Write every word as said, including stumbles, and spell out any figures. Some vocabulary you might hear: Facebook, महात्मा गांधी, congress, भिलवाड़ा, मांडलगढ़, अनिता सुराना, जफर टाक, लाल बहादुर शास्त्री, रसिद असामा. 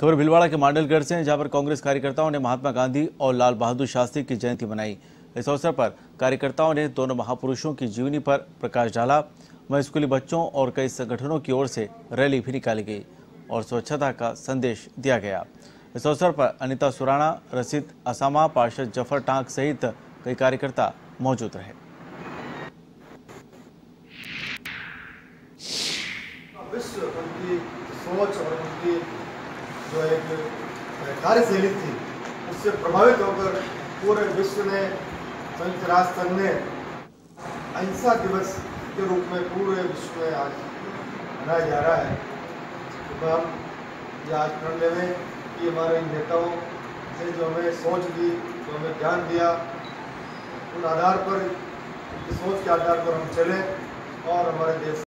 खबर भिलवाड़ा के मांडलगढ़ से है, जहां पर कांग्रेस कार्यकर्ताओं ने महात्मा गांधी और लाल बहादुर शास्त्री की जयंती मनाई। इस अवसर पर कार्यकर्ताओं ने दोनों महापुरुषों की जीवनी पर प्रकाश डाला। वहीं स्कूली बच्चों और कई संगठनों की ओर से रैली भी निकाली गई और स्वच्छता का संदेश दिया गया। इस अवसर पर अनिता सुराना, रसिद असामा, पार्षद जफर टाक सहित कई कार्यकर्ता मौजूद रहे। विश्व उनकी सोच और उनकी जो एक कार्यशैली थी उससे प्रभावित होकर पूरे विश्व ने, संयुक्त राष्ट्र संघ ने अहिंसा दिवस के रूप में पूरे विश्व में आज मनाया जा रहा है। तो हम ये आज प्रण लेवे कि हमारे नेताओं ने जो हमें सोच दी, जो हमें ज्ञान दिया, उन आधार पर, सोच के आधार पर हम चलें और हमारे देश